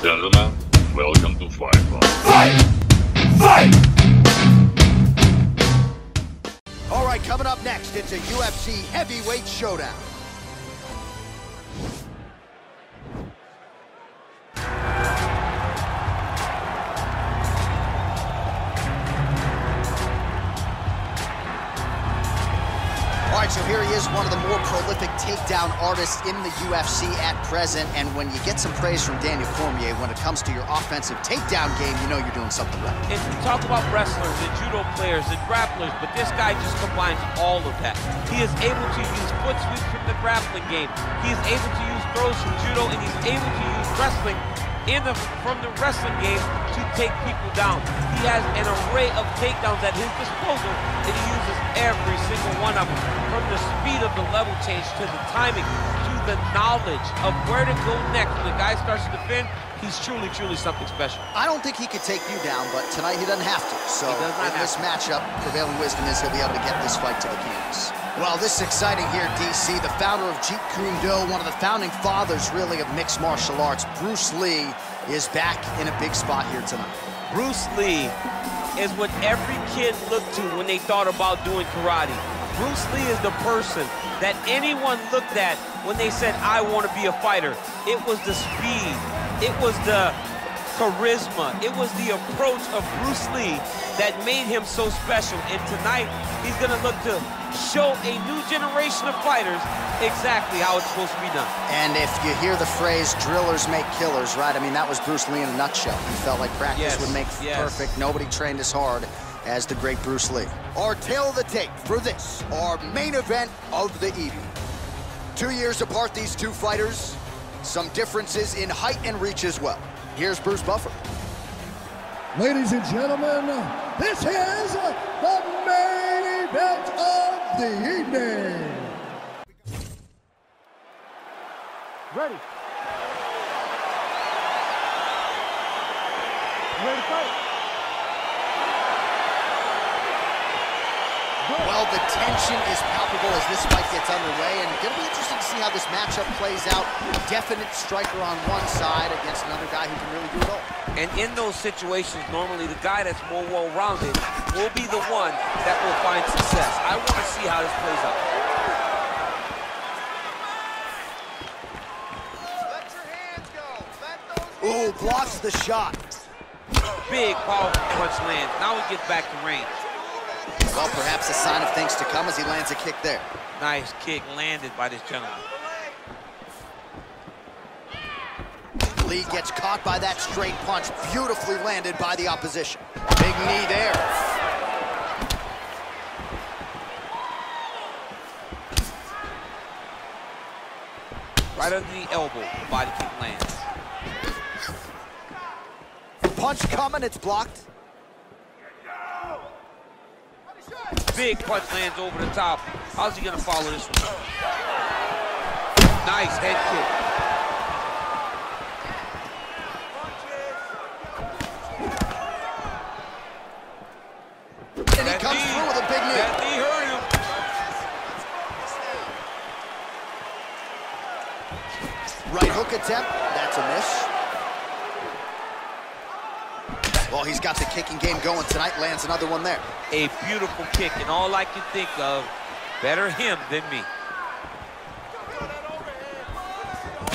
Gentlemen, welcome to Fight Club. Fight! Fight! All right, coming up next, it's a UFC heavyweight showdown. All right, so here he is, one of the more prolific takedown artists in the UFC at present. And when you get some praise from Daniel Cormier, when it comes to your offensive takedown game, you know you're doing something right. And we talk about wrestlers and judo players and grapplers, but this guy just combines all of that. He is able to use foot sweeps from the grappling game. He is able to use throws from judo, and he's able to use wrestling from the wrestling game to take people down. He has an array of takedowns at his disposal, and he uses every single one of them. From the speed of the level change to the timing, to the knowledge of where to go next. When the guy starts to defend, he's truly, truly something special. I don't think he could take you down, but tonight he doesn't have to. So in this matchup, prevailing wisdom is he'll be able to get this fight to the canvas. Well, this is exciting here, DC. The founder of Jeet Kune Do, one of the founding fathers, really, of mixed martial arts, Bruce Lee, is back in a big spot here tonight. Bruce Lee is what every kid looked to when they thought about doing karate. Bruce Lee is the person that anyone looked at when they said, I want to be a fighter. It was the speed. It was the charisma. It was the approach of Bruce Lee that made him so special. And tonight, he's going to look to show a new generation of fighters exactly how it's supposed to be done. And if you hear the phrase, drillers make killers, right? I mean, that was Bruce Lee in a nutshell. He felt like practice would make perfect. Nobody trained as hard as the great Bruce Lee. Our tale of the tape for this, our main event of the evening. 2 years apart, these two fighters, some differences in height and reach as well. Here's Bruce Buffer. Ladies and gentlemen, this is the main event of the evening. Ready. Ready to fight. Well, the tension is palpable as this fight gets underway, and it's going to be interesting to see how this matchup plays out. A definite striker on one side against another guy who can really do it all. And in those situations, normally the guy that's more well-rounded will be the one that will find success. I want to see how this plays out. Let your hands go. Let those hands blocks go. The shot. Big, powerful punch lands. Now we get back to range. Well, perhaps a sign of things to come as he lands a kick there. Nice kick landed by this gentleman. Lee gets caught by that straight punch, beautifully landed by the opposition. Big knee there. Right under the elbow, body kick lands. Punch coming, it's blocked. Big punch lands over the top. How's he gonna follow this one? Nice head kick. And he comes through with a big knee. That knee hurt him. Right hook attempt. That's a miss. Well, he's got the kicking game going tonight. Lands another one there. A beautiful kick, and all I can think of, better him than me.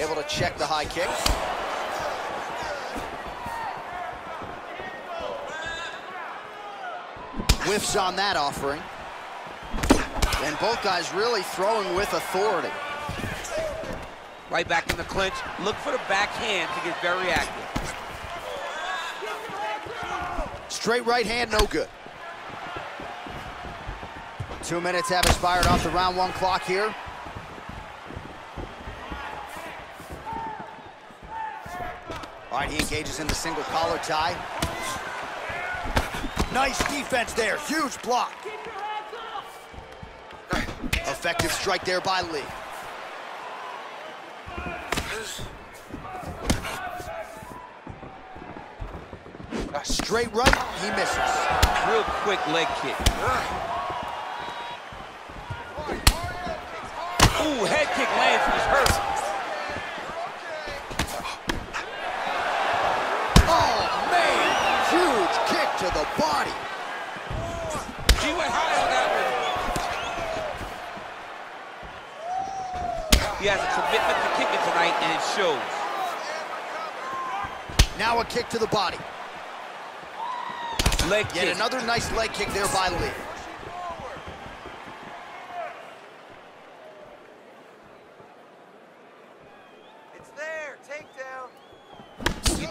Able to check the high kick. Whiffs on that offering. And both guys really throwing with authority. Right back in the clinch. Look for the backhand to get very active. Straight right hand, no good. 2 minutes have expired off the round one clock here. All right, he engages in the single collar tie. Nice defense there, huge block. Effective strike there by Lee. A straight right, he misses. Real quick leg kick. Ooh, head kick lands, he's hurt. the body. She went high on that one. He has a commitment to kicking tonight, and it shows. Now a kick to the body. Leg kick. Yet another nice leg kick there by Lee.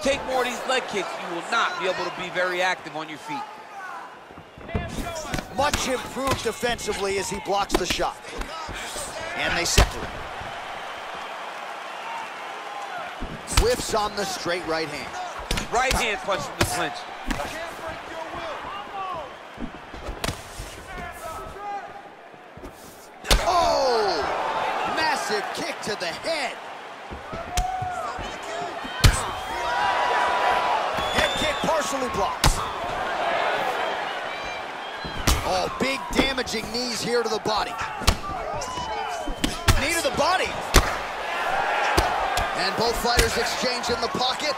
Take more of these leg kicks, you will not be able to be very active on your feet. Much improved defensively as he blocks the shot. And they separate. Whiffs on the straight right hand. Right hand punch from the clinch. Oh! Massive kick to the head. Partially blocks. Oh, big damaging knees here to the body. Knee to the body. And both fighters exchange in the pocket.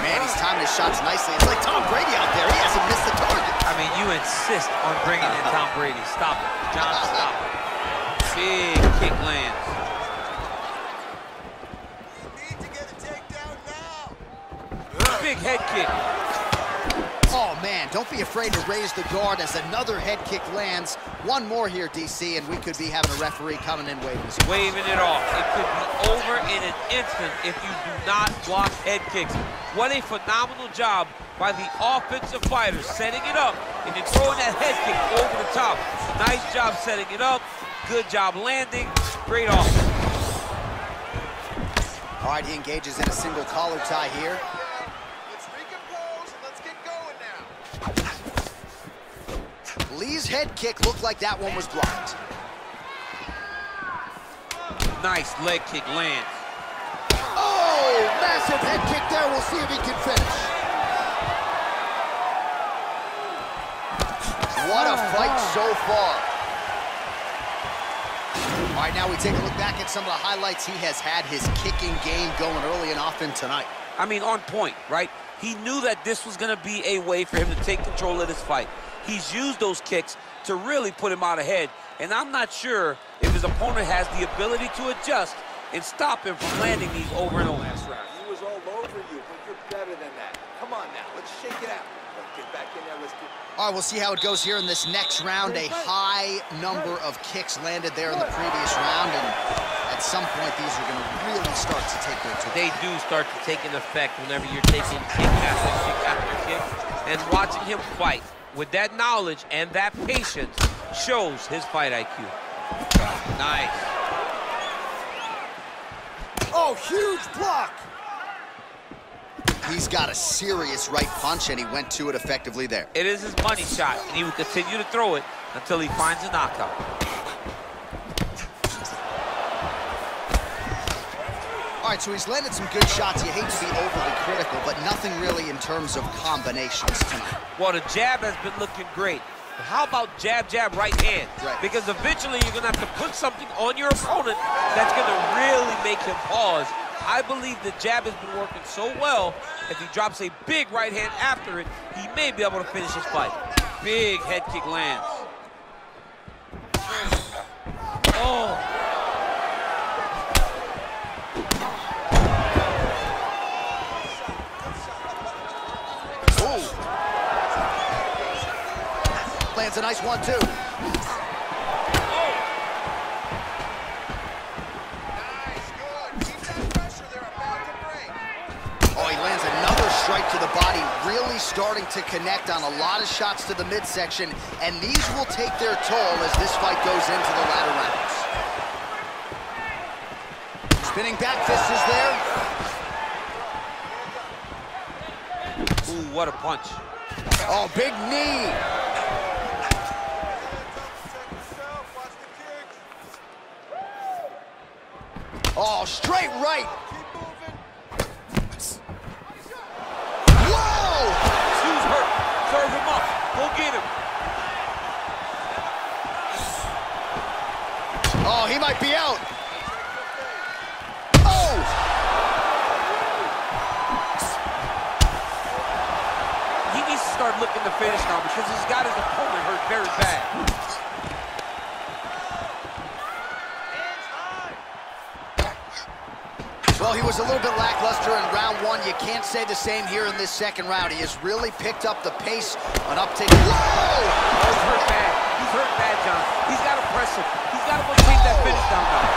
Man, he's timing his shots nicely. It's like Tom Brady out there. He hasn't missed the target. I mean, you insist on bringing in Tom Brady. Stop it. John, stop it. Big kick lands. Big head kick. Oh, man, don't be afraid to raise the guard as another head kick lands. One more here, DC, and we could be having a referee coming in waving. Waving it off. It could be over in an instant if you do not block head kicks. What a phenomenal job by the offensive fighters, setting it up and then throwing that head kick over the top. Nice job setting it up. Good job landing. Great offense. All right, he engages in a single collar tie here. Lee's head kick looked like that one was blocked. Nice leg kick lands. Oh, massive head kick there. We'll see if he can finish. What a fight so far. All right, now we take a look back at some of the highlights. He has had his kicking game going early and often tonight. I mean, on point, right? He knew that this was going to be a way for him to take control of this fight. He's used those kicks to really put him out ahead, and I'm not sure if his opponent has the ability to adjust and stop him from landing these over and over. Last round, he was all over you, but you're better than that. Come on now, let's shake it out. Let's get back in there, let's get... All right, we'll see how it goes here in this next round. A high number of kicks landed there in the previous round, and at some point, these are going to really start to take their time. They do start to take an effect whenever you're taking kick after kick after kick, and watching him fight with that knowledge and that patience shows his fight IQ. Nice. Oh, huge block. He's got a serious right punch, and he went to it effectively there. It is his money shot, and he will continue to throw it until he finds a knockout. All right, so he's landed some good shots. You hate to be overly critical, but nothing really in terms of combinations tonight. Well, the jab has been looking great. But how about jab, jab, right hand? Right. Because eventually you're going to have to put something on your opponent that's going to really make him pause. I believe the jab has been working so well, if he drops a big right hand after it, he may be able to finish his fight. Big head kick lands. Oh. Lands a nice 1-2. Nice, good. Keep that pressure. They're about to break. Oh, he lands another strike to the body, really starting to connect on a lot of shots to the midsection, and these will take their toll as this fight goes into the latter rounds. Spinning back fist is there. Ooh, what a punch. Oh, big knee. Oh, straight right. Keep moving. Whoa! Sue's hurt. Serve him up. Go get him. Oh, he might be out. Oh! the finish now because he's got his opponent hurt very bad. Well, he was a little bit lackluster in round one. You can't say the same here in this second round. He has really picked up the pace, an uptick. Whoa! Oh, he's hurt bad. He's hurt bad, John. He's got to press him. He's got to take that finish down now.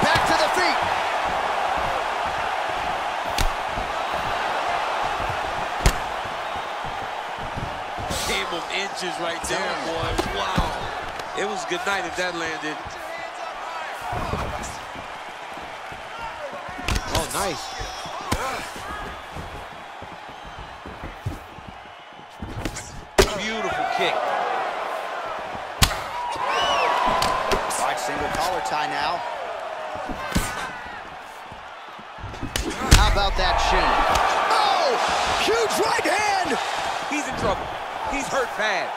Back to the feet. Game of inches right there, boy. Wow. It was good night if that landed. Oh, nice. Beautiful kick. All right, single collar tie now. How about that shin? Oh, huge right hand. He's in trouble. He's hurt bad.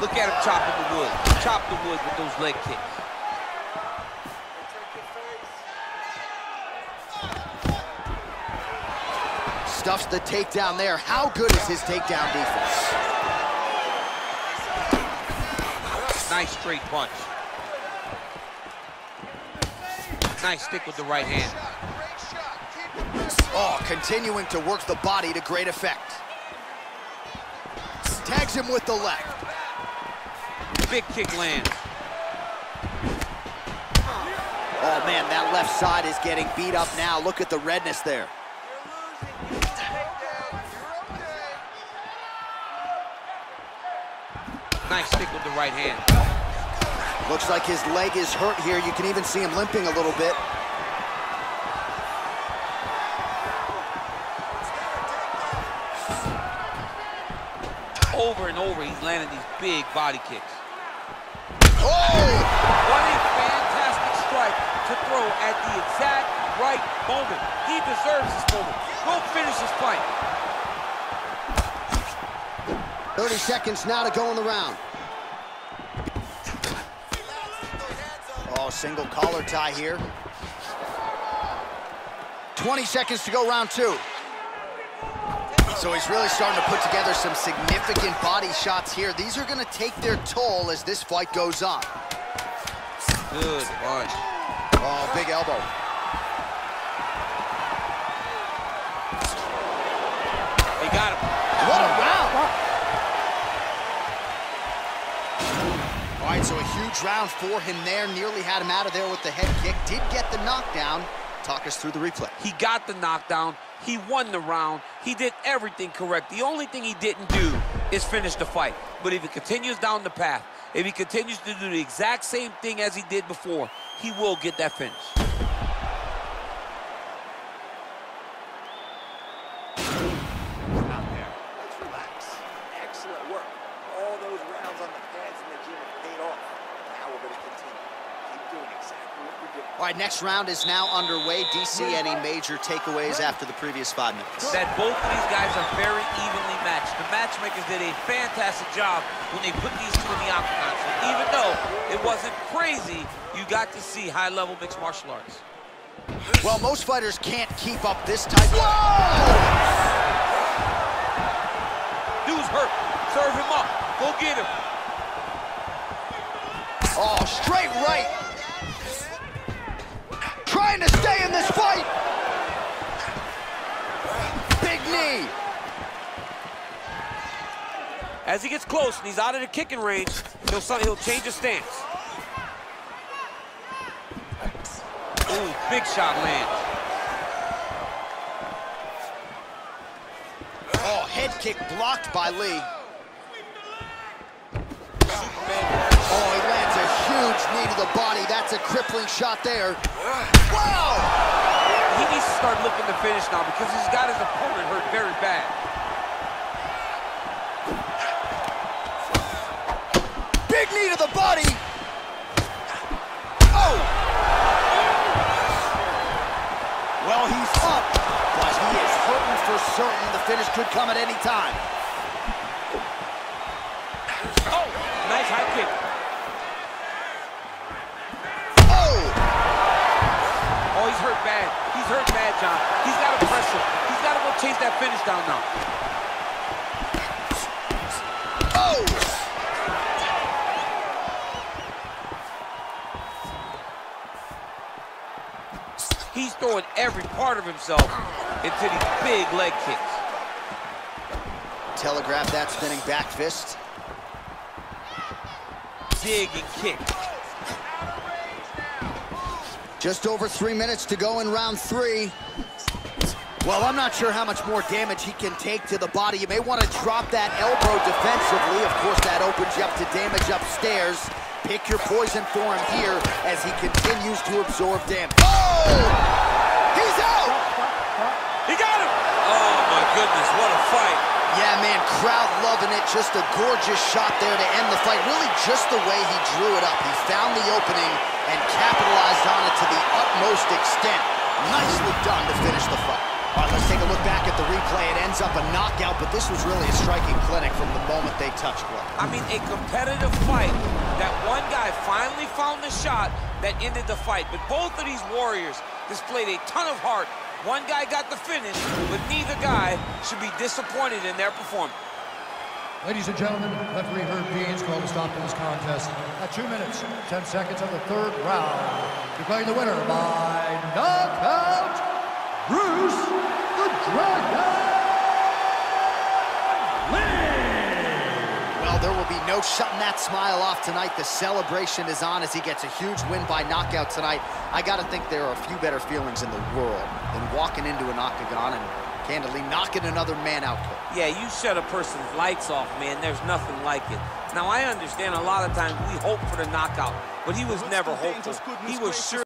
Look at him chopping the wood. Chop the wood with those leg kicks. Stuffs the takedown there. How good is his takedown defense? Nice straight punch. Nice stick with the right hand. Oh, continuing to work the body to great effect. Tags him with the left. Big kick lands. Oh man, that left side is getting beat up now. Look at the redness there. Nice stick with the right hand. Looks like his leg is hurt here. You can even see him limping a little bit. Over and over, he's landing these big body kicks. Oh! What a fantastic strike to throw at the exact right moment. He deserves this moment. Go finish this fight. 30 seconds now to go in the round. Oh, single collar tie here. 20 seconds to go, round two. So he's really starting to put together some significant body shots here. These are going to take their toll as this fight goes on. Good punch. Oh, big elbow. He got him. What a round. All right, so a huge round for him there. Nearly had him out of there with the head kick. Did get the knockdown. Talk us through the replay. He got the knockdown. He won the round. He did everything correct. The only thing he didn't do is finish the fight. But if he continues down the path, if he continues to do the exact same thing as he did before, he will get that finish. Out there. Let's relax. Excellent work. All those rounds on the pads in the gym have paid off. Now we're going to continue. Keep doing exactly what we're doing. All right, next round is now underway. DC, any major takeaways after the previous 5 minutes? That both of these guys are very evenly matched. The matchmakers did a fantastic job when they put these two in the octagon. So even though it wasn't crazy, you got to see high-level mixed martial arts. Well, most fighters can't keep up this type of... Whoa! Dude's hurt. Serve him up. Go get him. Oh, straight right. Trying to stay in this fight. Big knee. As he gets close and he's out of the kicking range, he'll change his stance. Ooh, big shot lands. Oh, head kick blocked by Lee. Oh, he lands a huge knee to the body. That's a crippling shot there. Wow! He needs to start looking to finish now because he's got his opponent hurt very bad. Big knee to the body. Oh! Well, he's up, but he is hurting for certain. The finish could come at any time. Oh, nice high kick. John. He's got to pressure. He's got to go chase that finish down now. Oh! He's throwing every part of himself into these big leg kicks. Telegraph that spinning back fist. Dig and kick. Just over 3 minutes to go in round three. Well, I'm not sure how much more damage he can take to the body. You may want to drop that elbow defensively. Of course, that opens you up to damage upstairs. Pick your poison for him here as he continues to absorb damage. Oh! He's out! He got him! Oh, my goodness, what a fight. Yeah, man, crowd loving it. Just a gorgeous shot there to end the fight. Really just the way he drew it up. He found the opening and capitalized on it to the utmost extent. Nicely done to finish the fight. All right, let's take a look back at the replay. It ends up a knockout, but this was really a striking clinic from the moment they touched one. I mean, a competitive fight. That one guy finally found the shot that ended the fight. But both of these warriors displayed a ton of heart. One guy got the finish, but neither guy should be disappointed in their performance. Ladies and gentlemen, referee Herb Beans called a stop to this contest at 2 minutes, 10 seconds of the third round. Declaring the winner by knockout, Bruce the Dragon Lee! Well, there will be no shutting that smile off tonight. The celebration is on as he gets a huge win by knockout tonight. I gotta think there are a few better feelings in the world than walking into an octagon and candidly knocking another man out. Yeah, you shut a person's lights off, man. There's nothing like it. Now, I understand a lot of times we hope for the knockout, but he was never hopeful. He was sure.